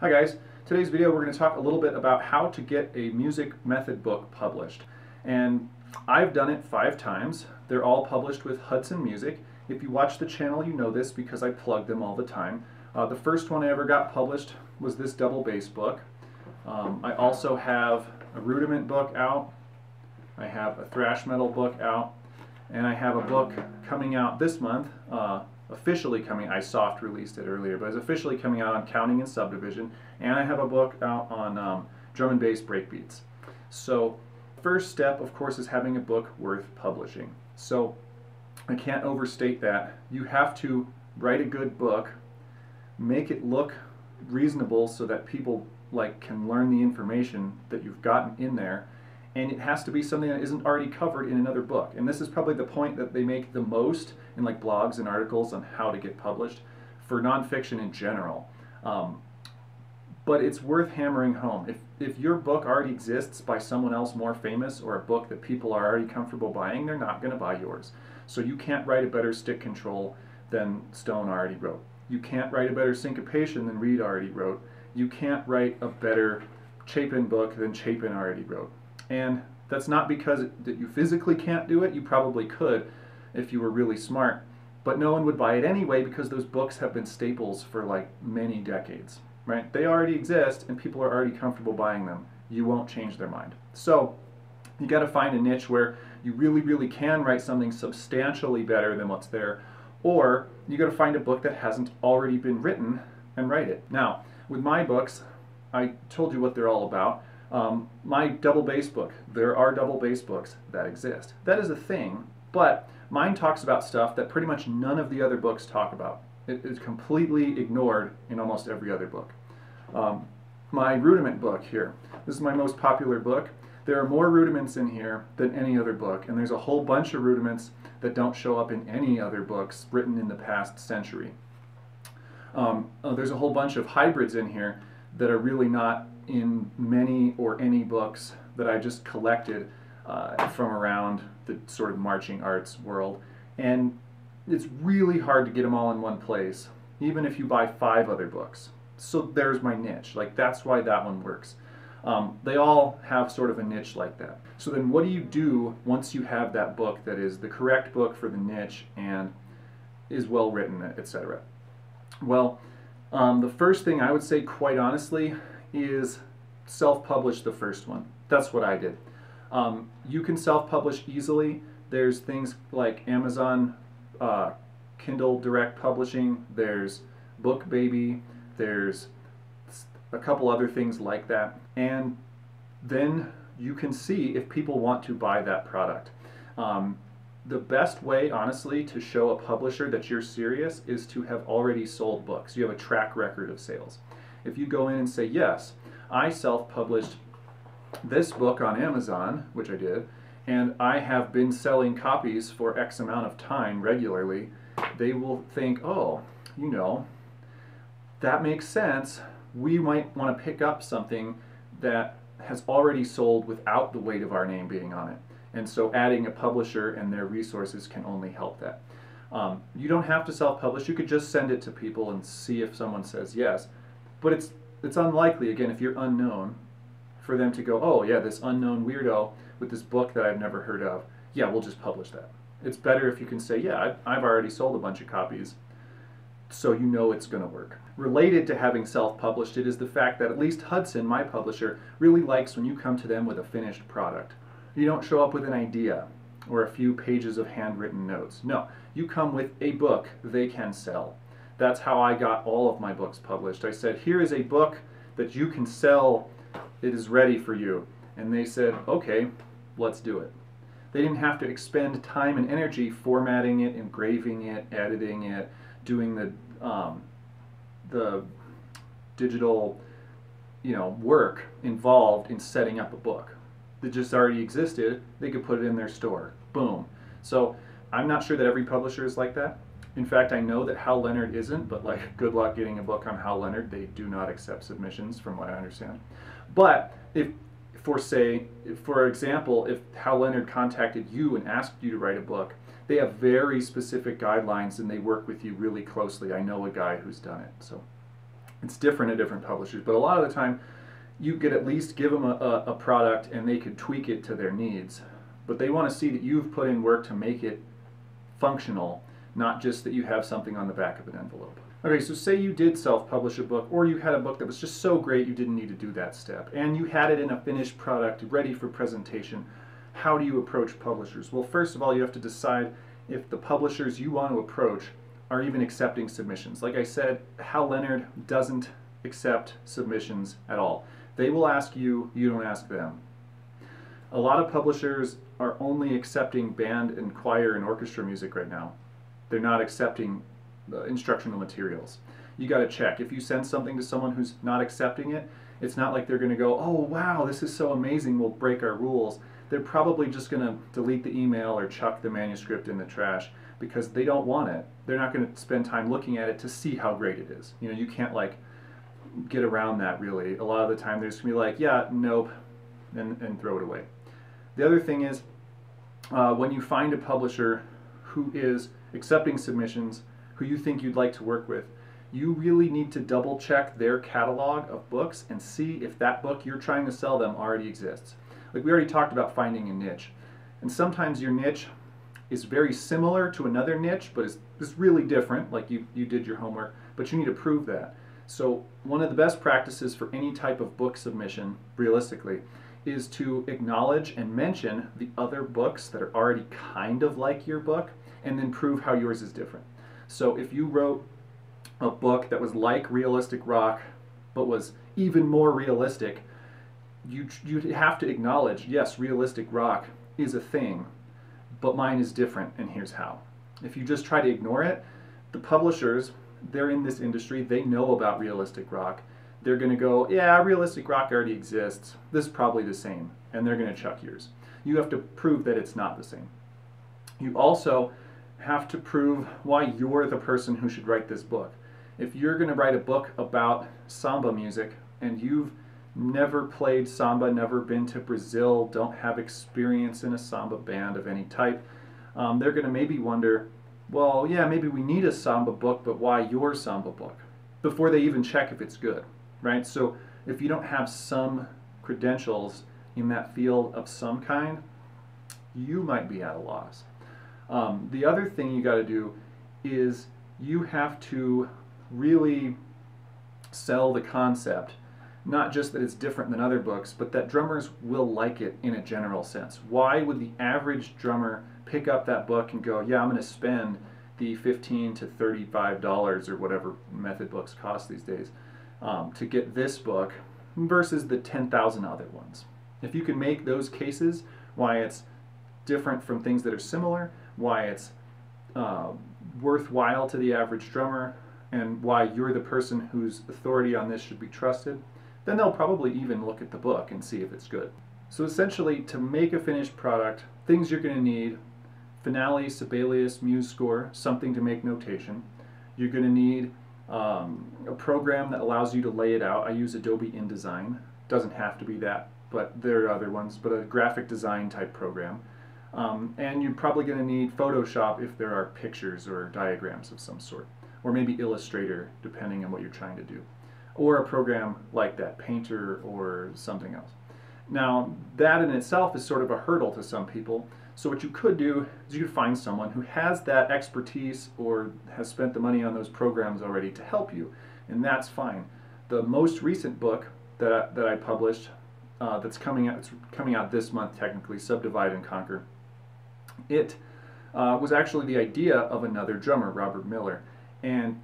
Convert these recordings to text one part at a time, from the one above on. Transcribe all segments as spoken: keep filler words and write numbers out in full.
Hi guys, today's video we're going to talk a little bit about how to get a music method book published. And I've done it five times. They're all published with Hudson Music. If you watch the channel you know this because I plug them all the time. Uh, the first one I ever got published was this double bass book. Um, I also have a rudiment book out, I have a thrash metal book out, and I have a book coming out this month. Uh, officially coming, I soft released it earlier, but it's officially coming out on counting and subdivision, and I have a book out on um, drum and bass breakbeats. So first step of course is having a book worth publishing. So I can't overstate that. You have to write a good book, make it look reasonable so that people like can learn the information that you've gotten in there, and it has to be something that isn't already covered in another book. And this is probably the point that they make the most in like blogs and articles on how to get published for nonfiction in general. Um, but it's worth hammering home. If, if your book already exists by someone else more famous or a book that people are already comfortable buying, they're not going to buy yours. So you can't write a better Stick Control than Stone already wrote. You can't write a better Syncopation than Reed already wrote. You can't write a better Chapin book than Chapin already wrote. And that's not because it, that you physically can't do it. You probably could if you were really smart, but no one would buy it anyway because those books have been staples for like many decades, right? They already exist and people are already comfortable buying them. You won't change their mind. So you got to find a niche where you really, really can write something substantially better than what's there, or you got to find a book that hasn't already been written and write it. Now, with my books, I told you what they're all about. Um, my double bass book, there are double bass books that exist. That is a thing, but mine talks about stuff that pretty much none of the other books talk about. It is completely ignored in almost every other book. Um, my rudiment book here, this is my most popular book. There are more rudiments in here than any other book, and there's a whole bunch of rudiments that don't show up in any other books written in the past century. Um, oh, there's a whole bunch of hybrids in here that are really not in many or any books that I just collected uh, from around the sort of marching arts world, and it's really hard to get them all in one place even if you buy five other books. So there's my niche, like that's why that one works. Um, they all have sort of a niche like that. So then what do you do once you have that book that is the correct book for the niche and is well written, et cetera? Well, um, the first thing I would say quite honestly is self-publish the first one. That's what I did. Um, you can self-publish easily. There's things like Amazon, uh, Kindle Direct Publishing, there's BookBaby, there's a couple other things like that. And then you can see if people want to buy that product. Um, the best way, honestly, to show a publisher that you're serious is to have already sold books. You have a track record of sales. If you go in and say, yes, I self-published this book on Amazon, which I did, and I have been selling copies for X amount of time regularly, they will think, oh, you know, that makes sense. We might want to pick up something that has already sold without the weight of our name being on it. And so adding a publisher and their resources can only help that. Um, you don't have to self-publish. You could just send it to people and see if someone says yes. But it's, it's unlikely, again, if you're unknown, for them to go, oh yeah, this unknown weirdo with this book that I've never heard of, yeah, we'll just publish that. It's better if you can say, yeah, I've already sold a bunch of copies, so you know it's going to work. Related to having self-published it is the fact that at least Hudson, my publisher, really likes when you come to them with a finished product. You don't show up with an idea or a few pages of handwritten notes. No, you come with a book they can sell. That's how I got all of my books published. I said, here is a book that you can sell. It is ready for you. And they said, okay, let's do it. They didn't have to expend time and energy formatting it, engraving it, editing it, doing the, um, the digital, you know, work involved in setting up a book. It just already existed. They could put it in their store. Boom. So I'm not sure that every publisher is like that. In fact, I know that Hal Leonard isn't, but like, good luck getting a book on Hal Leonard. They do not accept submissions, from what I understand. But if, for say, if, for example, if Hal Leonard contacted you and asked you to write a book, they have very specific guidelines and they work with you really closely. I know a guy who's done it. So It's different at different publishers, but a lot of the time you could at least give them a, a, a product and they could tweak it to their needs. But they want to see that you've put in work to make it functional, not just that you have something on the back of an envelope. Okay, so say you did self-publish a book, or you had a book that was just so great you didn't need to do that step, and you had it in a finished product ready for presentation. How do you approach publishers? Well, first of all, you have to decide if the publishers you want to approach are even accepting submissions. Like I said, Hal Leonard doesn't accept submissions at all. They will ask you, you don't ask them. A lot of publishers are only accepting band and choir and orchestra music right now. They're not accepting uh, instructional materials. You gotta check. If you send something to someone who's not accepting it, it's not like they're gonna go, oh wow, this is so amazing, we'll break our rules. They're probably just gonna delete the email or chuck the manuscript in the trash because they don't want it. They're not gonna spend time looking at it to see how great it is. You know, you can't like get around that really. A lot of the time they're just gonna be like, yeah, nope, and, and throw it away. The other thing is, uh, when you find a publisher who is accepting submissions, who you think you'd like to work with, you really need to double check their catalog of books and see if that book you're trying to sell them already exists. Like we already talked about finding a niche. And sometimes your niche is very similar to another niche, but it's, it's really different, like you, you did your homework, but you need to prove that. So one of the best practices for any type of book submission, realistically, is to acknowledge and mention the other books that are already kind of like your book, and then prove how yours is different. So if you wrote a book that was like Realistic Rock, but was even more realistic, you, you'd have to acknowledge, yes, Realistic Rock is a thing, but mine is different, and here's how. If you just try to ignore it, the publishers, they're in this industry, they know about Realistic Rock, they're going to go, yeah, Realistic Rock already exists, this is probably the same, and they're going to chuck yours. You have to prove that it's not the same. You also have to prove why you're the person who should write this book. If you're going to write a book about samba music, and you've never played samba, never been to Brazil, don't have experience in a samba band of any type, um, they're going to maybe wonder, well, yeah, maybe we need a samba book, but why your samba book? Before they even check if it's good. Right? So if you don't have some credentials in that field of some kind, you might be at a loss. Um, the other thing you got to do is you have to really sell the concept, not just that it's different than other books, but that drummers will like it in a general sense. Why would the average drummer pick up that book and go, yeah, I'm going to spend the fifteen to thirty-five dollars or whatever method books cost these days Um, to get this book versus the ten thousand other ones. If you can make those cases, why it's different from things that are similar, why it's uh, worthwhile to the average drummer, and why you're the person whose authority on this should be trusted, then they'll probably even look at the book and see if it's good. So essentially, to make a finished product, things you're going to need: Finale, Sibelius, MuseScore, something to make notation. You're going to need Um, a program that allows you to lay it out. I use Adobe InDesign. Doesn't have to be that, but there are other ones, but a graphic design type program. Um, and you're probably going to need Photoshop if there are pictures or diagrams of some sort, or maybe Illustrator, depending on what you're trying to do, or a program like that, Painter or something else. Now, that in itself is sort of a hurdle to some people. So what you could do is you could find someone who has that expertise or has spent the money on those programs already to help you, and that's fine. The most recent book that I, that I published, uh, that's coming out, it's coming out this month technically, Subdivide and Conquer, it uh, was actually the idea of another drummer, Robert Miller, and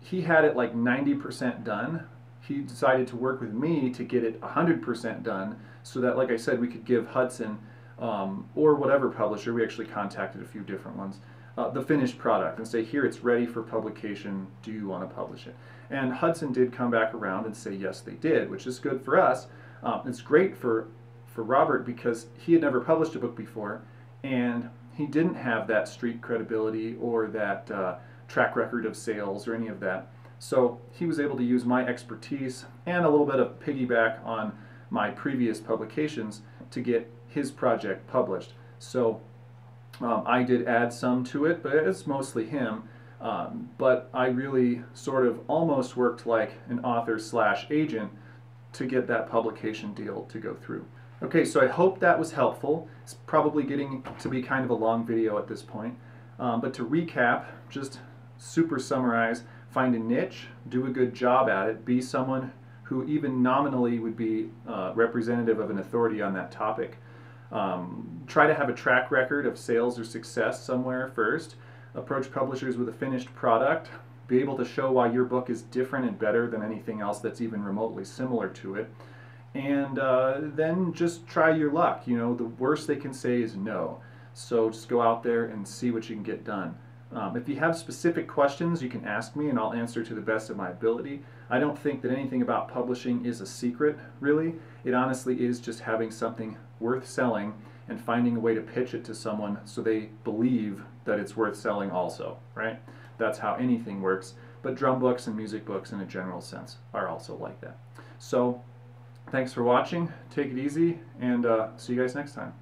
he had it like ninety percent done. He decided to work with me to get it one hundred percent done so that, like I said, we could give Hudson Um, or whatever publisher, we actually contacted a few different ones, uh, the finished product and say, here, it's ready for publication, do you want to publish it? And Hudson did come back around and say yes, they did, which is good for us. Um, it's great for, for Robert because he had never published a book before and he didn't have that street credibility or that uh, track record of sales or any of that. So he was able to use my expertise and a little bit of piggyback on my previous publications to get his project published. So um, I did add some to it, but it's mostly him. Um, but I really sort of almost worked like an author slash agent to get that publication deal to go through. Okay, so I hope that was helpful. It's probably getting to be kind of a long video at this point. Um, but to recap, just super summarize, find a niche, do a good job at it, be someone who even nominally would be uh, representative of an authority on that topic. Um, try to have a track record of sales or success somewhere first. Approach publishers with a finished product. Be able to show why your book is different and better than anything else that's even remotely similar to it. And uh, then just try your luck. You know, the worst they can say is no. So just go out there and see what you can get done. Um, if you have specific questions, you can ask me and I'll answer to the best of my ability. I don't think that anything about publishing is a secret, really. It honestly is just having something worth selling and finding a way to pitch it to someone so they believe that it's worth selling also, right? That's how anything works. But drum books and music books in a general sense are also like that. So thanks for watching. Take it easy and uh, see you guys next time.